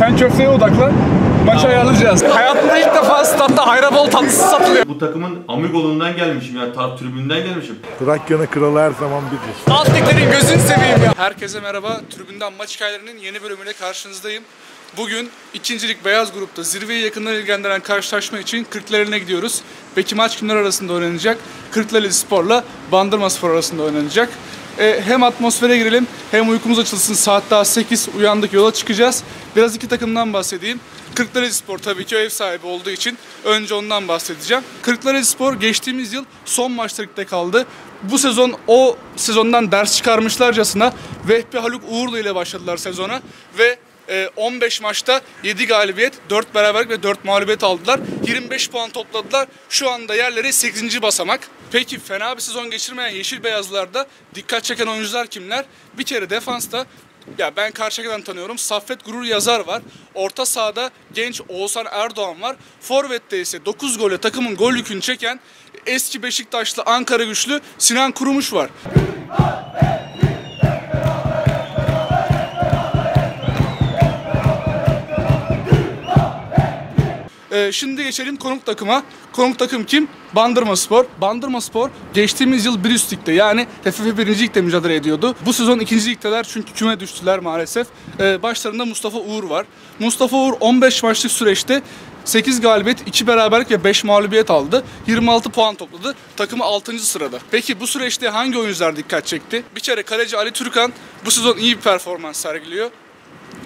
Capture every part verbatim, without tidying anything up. Sen köfteye odaklan. Maça ayarlayacağız. Hayatımda ilk defa statta Hayrabolu tatlısı satılıyor. Bu takımın amigolundan gelmişim ya, taraf tribünden gelmişim. Trakya'nın kralı her zaman biziz. Atletlerin gözünü seveyim ya. Herkese merhaba. Tribünden maç hikayelerinin yeni bölümüyle karşınızdayım. Bugün ikincilik Beyaz Grup'ta zirveyi yakından ilgilendiren karşılaşma için Kırklareli'ne gidiyoruz. Peki maç kimler arasında oynanacak? Kırklarelispor'la Bandırma Spor arasında oynanacak. Ee, hem atmosfere girelim hem uykumuz açılsın. Saat daha sekiz, uyandık, yola çıkacağız. Biraz iki takımdan bahsedeyim. Kırklarelispor tabii ki ev sahibi olduğu için önce ondan bahsedeceğim. Kırklarelispor geçtiğimiz yıl son maçta ligde kaldı. Bu sezon o sezondan ders çıkarmışlarcasına Vehbi Haluk Uğurlu ile başladılar sezona ve on beş maçta yedi galibiyet, dört beraberlik ve dört mağlubiyet aldılar. yirmi beş puan topladılar. Şu anda yerleri sekizinci basamak. Peki fena bir sezon geçirmeyen Yeşil Beyazlılar'da dikkat çeken oyuncular kimler? Bir kere defansta, ya ben Karşıyaka'dan tanıyorum, Saffet Gurur Yazar var. Orta sahada genç Oğuzhan Erdoğan var. Forvet'te ise dokuz golle takımın gol yükünü çeken eski Beşiktaşlı Ankaragüclü Sinan Kurumuş var. Şimdi geçelim konuk takıma. Konuk takım kim? Bandırma Spor. Bandırma Spor geçtiğimiz yıl bir üst ligde, yani T F F birinci. Lig'de mücadele ediyordu. Bu sezon ikinci. Lig'deler çünkü küme düştüler maalesef. Başlarında Mustafa Uğur var. Mustafa Uğur on beş maçlık süreçte sekiz galibiyet, iki beraberlik ve beş mağlubiyet aldı. yirmi altı puan topladı. Takımı altıncı sırada. Peki bu süreçte hangi oyuncular dikkat çekti? Bir kere kaleci Ali Türkan bu sezon iyi bir performans sergiliyor.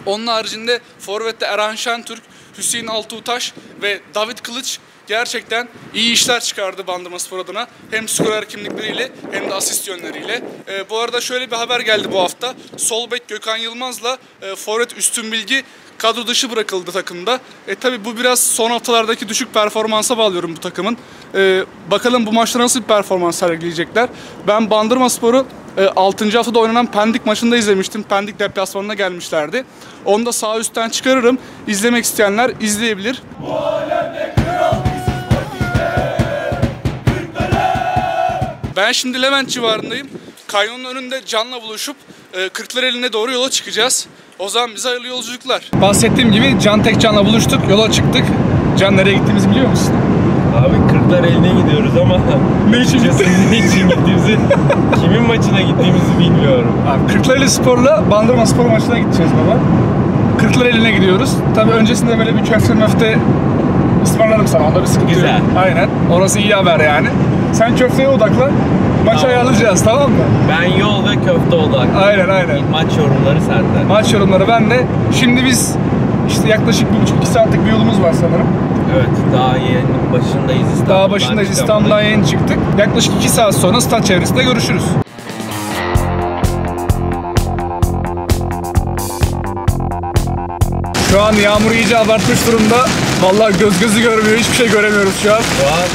Onun haricinde forvette Erhan Şentürk, Hüseyin Altuğ Taş ve David Kılıç gerçekten iyi işler çıkardı Bandırma Spor adına. Hem skorer kimlikleriyle hem de asist yönleriyle. E, bu arada şöyle bir haber geldi bu hafta. Sol bek Gökhan Yılmaz'la e, forvet Üstün Bilgi kadro dışı bırakıldı takımda. E tabi bu biraz son haftalardaki düşük performansa bağlıyorum bu takımın. E, bakalım bu maçta nasıl bir performans sergileyecekler. Ben Bandırma Spor'u altıncı haftada oynanan Pendik maçında izlemiştim. Pendik deplasmanına gelmişlerdi. Onu da sağ üstten çıkarırım. İzlemek isteyenler izleyebilir. Ben şimdi Levent civarındayım. Kanyonun önünde Can'la buluşup Kırklareli'ne doğru yola çıkacağız. O zaman bize hayırlı yolculuklar. Bahsettiğim gibi Can Tekcan'la buluştuk, yola çıktık. Can nereye gittiğimizi biliyor musun? Abi Kırklareli'ne gidiyoruz ama ne için gittiğimizi, kimin maçına gittiğimizi bilmiyorum. Abi Kırklarelispor'la Bandırma Spor maçına gideceğiz baba. Kırklareli'ne gidiyoruz. Tabii öncesinde böyle bir köfte möfte ısmarlarım sana, onda bir sıkıntı yok. Güzel. Aynen, orası iyi haber yani. Sen köfteye odaklan, maça tamam. Ayarlayacağız, tamam mı? Ben yol ve köfte odaklan. Aynen aynen. Maç yorumları sende. Maç yorumları bende. Şimdi biz işte yaklaşık bir buçuk iki saatlik bir yolumuz var sanırım. Evet, daha yeni başındayız İstanbul'dan. Daha başındayız İstanbul'dan yeni çıktık. Yaklaşık iki saat sonra stat çevresinde görüşürüz. Şu an yağmur iyice abartmış durumda. Vallahi göz gözü görmüyor, hiçbir şey göremiyoruz şu an. Şu an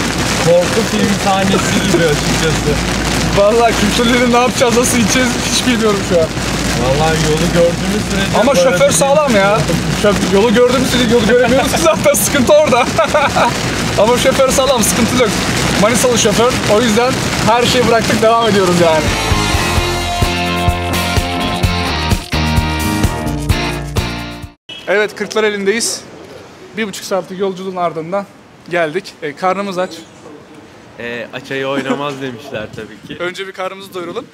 korku film sahnesi gibi açıkçası. Vallahi kültürleri ne yapacağız, nasıl içeceğiz hiç bilmiyorum şu an. Vallahi yolu gördüğümüz sürece... Ama şoför sağlam ya. Yolu gördüğümüz sürece yolu göremiyoruz ki zaten sıkıntı orada. Ama şoför sağlam, sıkıntı yok. Manisalı şoför. O yüzden her şeyi bıraktık, devam ediyoruz yani. Evet, Kırklareli'ndeyiz. Bir buçuk saatlik yolculuğun ardından geldik. E, karnımız aç. E, aç ayı oynamaz demişler tabii ki. Önce bir karnımızı doyuralım.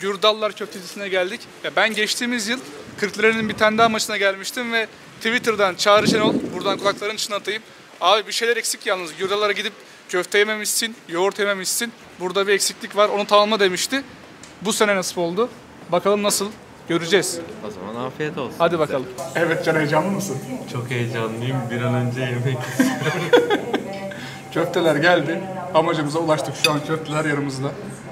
Gürdallar köftecisine geldik. Ya ben geçtiğimiz yıl Kırklareli'nin bir tane daha maçına gelmiştim ve Twitter'dan Çağrı Şenol, buradan kulakların içine atayım. Abi bir şeyler eksik yalnız. Gürdallara gidip köfte yememişsin, yoğurt yememişsin. Burada bir eksiklik var, onu tamamla demişti. Bu sene nasip oldu. Bakalım nasıl? Göreceğiz. O zaman afiyet olsun. Hadi bakalım. Evet Can, heyecanlı mısın? Çok heyecanlıyım. Bir an önce yemek istiyorum. Köfteler geldi. Amacımıza ulaştık. Şu an köfteler yanımızda.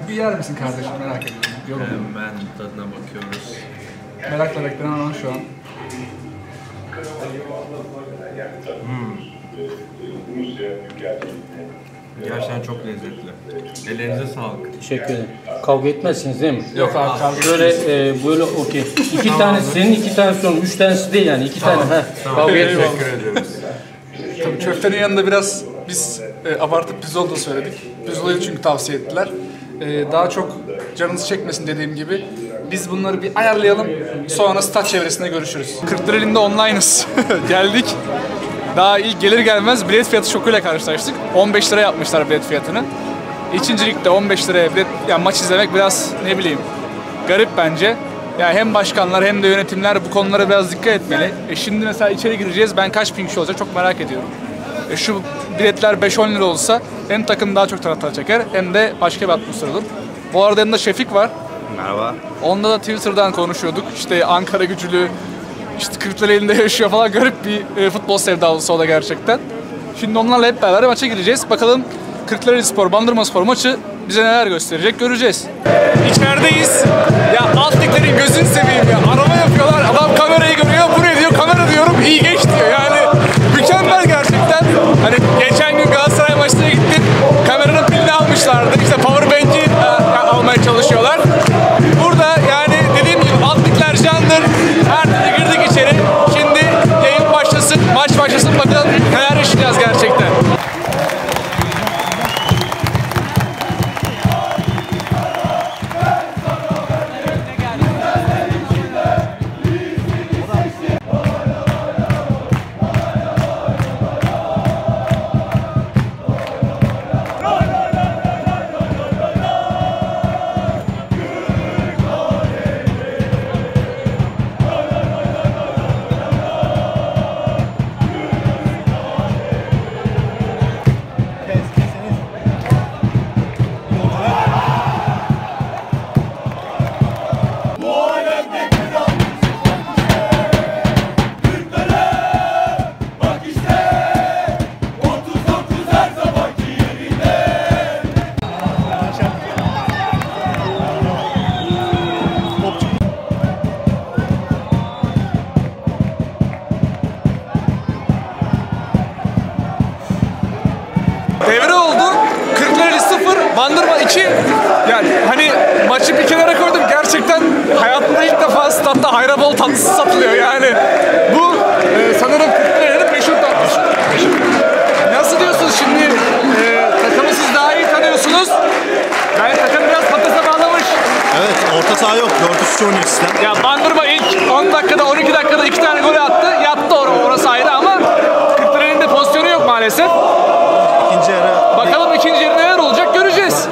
Bir yer misin kardeşim? Merak ediyorum. Hemen tadına bakıyoruz. Merakla beklenen an şu an. Hmm. Gerçekten çok lezzetli. Ellerinize sağlık. Teşekkür ederim. Kavga etmezsiniz değil mi? Yok abi, kavga etmezsiniz. Böyle, e, böyle okey. İki tamam, tanesi senin, iki tanesi onun. Üç tanesi değil yani. İki tamam, tane. Tamam. Kavga etmezsiniz. Teşekkür ediyoruz. Tabii köftenin yanında biraz biz e, abartıp pirzola da söyledik. Pirzolayı çünkü tavsiye ettiler. Ee, daha çok canınızı çekmesin dediğim gibi Biz bunları bir ayarlayalım. Sonra stat çevresinde görüşürüz. Kırklareli'nde online'ız. Geldik. Daha ilk gelir gelmez bilet fiyatı şokuyla karşılaştık. on beş lira yapmışlar bilet fiyatını. İkinci ligde on beş liraya bilet, yani maç izlemek biraz ne bileyim garip bence. Yani hem başkanlar hem de yönetimler bu konulara biraz dikkat etmeli. E şimdi mesela içeri gireceğiz, ben kaç bin kişi olacak çok merak ediyorum. E şu biletler beş on lira olsa hem takım daha çok taraftar çeker hem de başka bir atmosfer olur. Bu arada yanında Şefik var. Merhaba. Onda da Twitter'dan konuşuyorduk. İşte Ankaragücülü, işte Kırklareli'nde yaşıyor falan, garip bir futbol sevdalısı o da gerçekten. Şimdi onlarla hep beraber maça gireceğiz. Bakalım Kırklarelispor, Bandırma Spor maçı bize neler gösterecek göreceğiz. İçerideyiz. Ya alt liglerin gözünü seveyim ya. Arama yapıyorlar. Adam kamerayı görüyor. Bu ne diyor? Kamera diyorum. İyi geç diyor. Yani mükemmel gerçekten. Hani geçen gün Galatasaray maçına gittim. Kameranın pilini almışlardı. İşte powerbank'i almaya çalışıyorlar. Burada yani dediğim gibi alt ligler candır. Her türlü girdik içeri. Şimdi yayın başlasın. Maç başlasın. Bakalım neler yaşayacağız gerçekten. Yani hani maçı bir kenara koydum, gerçekten hayatımda ilk defa statta Hayrabolu tatlısı satılıyor yani. Bu e, sanırım Kırklareli'nin meşhur tatlısı. Nasıl diyorsunuz şimdi? E, takımı siz daha iyi tanıyorsunuz. Yani takım biraz patatese bağlamış. Evet, orta saha yok. dört üç üç oynuyor sistem. Ya Bandırma ilk on dakikada on iki dakikada iki tane gol attı. Yattı or orası ayrı ama Kırklareli'nin de pozisyonu yok maalesef. İkinci yarı. Bakalım ikinci yarı neler olacak göreceğiz.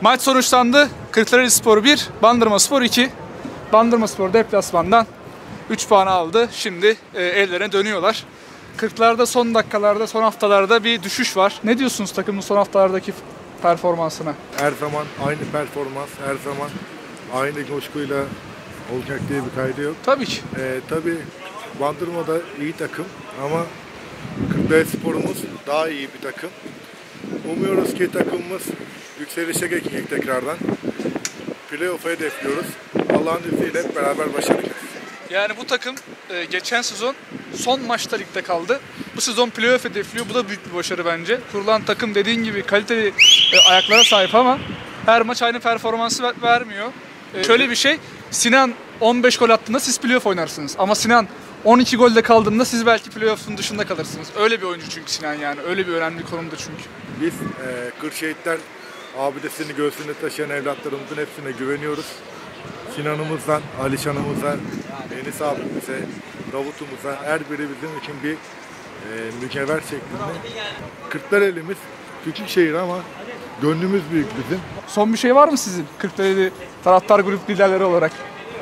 Maç sonuçlandı. Kırklarelispor bir, Bandırma Spor iki. Bandırma Spor deplasmandan üç puan aldı. Şimdi e, evlerine dönüyorlar. Kırklarda son dakikalarda, son haftalarda bir düşüş var. Ne diyorsunuz takımın son haftalardaki performansına? Her zaman aynı performans, her zaman aynı coşkuyla olacak diye bir kaydı yok. Tabii ki. E, tabii Bandırma da iyi takım ama Kırklarelispor'umuz daha iyi bir takım. Umuyoruz ki takımımız yükselişe geçecek tekrardan. Playoff'a hedefliyoruz. Allah'ın izniyle hep beraber başaracağız. Yani bu takım geçen sezon son maçta ligde kaldı. Bu sezon playoff hedefliyor. Bu da büyük bir başarı bence. Kurulan takım dediğin gibi kaliteli ayaklara sahip ama her maç aynı performansı vermiyor. Şöyle bir şey, Sinan on beş gol attığında siz playoff oynarsınız. Ama Sinan on iki golde kaldığında siz belki playoff'un dışında kalırsınız. Öyle bir oyuncu çünkü Sinan yani. Öyle bir önemli konumda çünkü. Biz e, Kırşehitler abidesini göğsünde taşıyan evlatlarımızın hepsine güveniyoruz. Sinan'ımızdan, Alişan'ımıza, Enis abimize, Davut'umuza her biri bizim için bir e, mükevver şeklinde. Kırklareli'miz küçük şehir ama gönlümüz büyük bizim. Son bir şey var mı sizin Kırklareli taraftar grup liderleri olarak?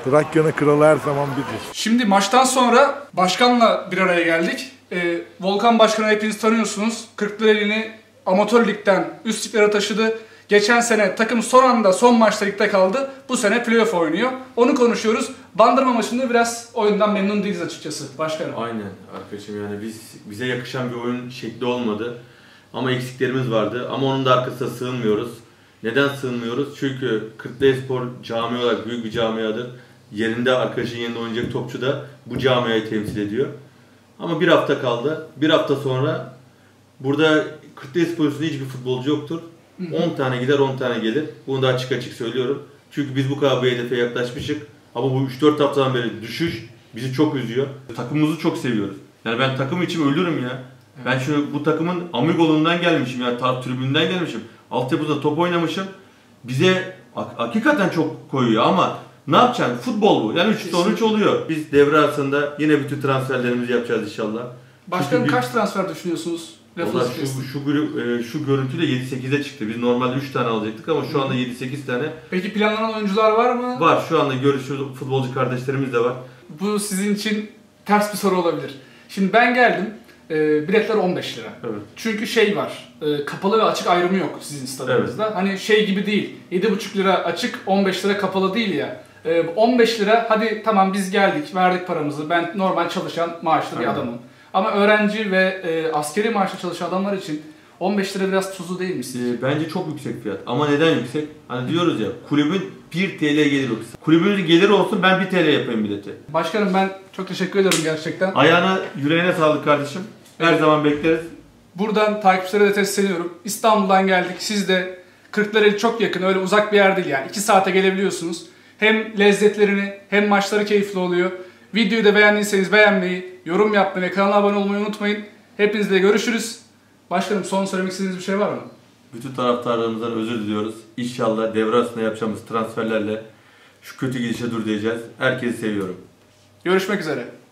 Trakya'nın kralı her zaman biziz. Şimdi maçtan sonra başkanla bir araya geldik. Ee, Volkan Başkan'ı hepiniz tanıyorsunuz. Kırklareli'ni amatör ligden üst liglere taşıdı. Geçen sene takım son anda son maçta ligde kaldı. Bu sene playoff oynuyor. Onu konuşuyoruz. Bandırma maçında biraz oyundan memnun değiliz açıkçası başkanım. Aynen arkadaşım, yani biz bize yakışan bir oyun şekli olmadı. Ama eksiklerimiz vardı. Ama onun da arkasına sığınmıyoruz. Neden sığınmıyoruz? Çünkü Kırklarelispor cami olarak büyük bir camiadır. Yerinde, arkadaşın yerinde oynayacak topçu da bu camiayı temsil ediyor. Ama bir hafta kaldı. Bir hafta sonra burada Kırklarelispor üstünde hiçbir futbolcu yoktur. on tane gider, on tane gelir. Bunu da açık açık söylüyorum. Çünkü biz bu kadar bir hedefe yaklaşmıştık. Ama bu üç dört haftadan beri düşüş bizi çok üzüyor. Takımımızı çok seviyoruz. Yani ben takım için ölürüm ya. Evet. Ben şunu, bu takımın amigolundan gelmişim. Yani tar tribünden gelmişim. Altyapıda top oynamışım. Bize hakikaten çok koyuyor ama ne yapacaksın? Futbol bu. Yani üç sonuç oluyor. Biz devre arasında yine bütün transferlerimizi yapacağız inşallah. Başkanım bir... kaç transfer düşünüyorsunuz? Vallahi şu, şu, şu, şu görüntüyle yedi sekize çıktı. Biz normalde üç tane alacaktık ama şu anda yedi sekiz tane. Peki planlanan oyuncular var mı? Var. Şu anda görüşürüz. Futbolcu kardeşlerimiz de var. Bu sizin için ters bir soru olabilir. Şimdi ben geldim. E, biletler on beş lira. Evet. Çünkü şey var, e, kapalı ve açık ayrımı yok sizin stadınızda. Evet. Hani şey gibi değil, yedi buçuk lira açık, on beş lira kapalı değil ya. E, on beş lira, hadi tamam biz geldik, verdik paramızı. Ben normal çalışan maaşlı bir adamım. Ama öğrenci ve e, askeri maaşlı çalışan adamlar için on beş lira biraz tuzlu değil mi sizce? E, bence çok yüksek fiyat. Ama neden yüksek? Hani diyoruz ya, kulübün bir TL gelir olsun. Kulübün gelir olsun, ben bir TL yapayım bileti. Başkanım ben çok teşekkür ediyorum gerçekten. Ayağına, yüreğine sağlık kardeşim. Her evet. zaman bekleriz. Buradan takipçilere de sesleniyorum. İstanbul'dan geldik. Siz de Kırklareli çok yakın. Öyle uzak bir yer değil yani. iki saate gelebiliyorsunuz. Hem lezzetlerini hem maçları keyifli oluyor. Videoyu da beğendiyseniz beğenmeyi, yorum yapmayı ve kanala abone olmayı unutmayın. Hepinizle görüşürüz. Başkanım son söylemek istediğiniz bir şey var mı? Bütün taraftarlarımızdan özür diliyoruz. İnşallah devre arasında yapacağımız transferlerle şu kötü gidişe dur diyeceğiz. Herkesi seviyorum. Görüşmek üzere.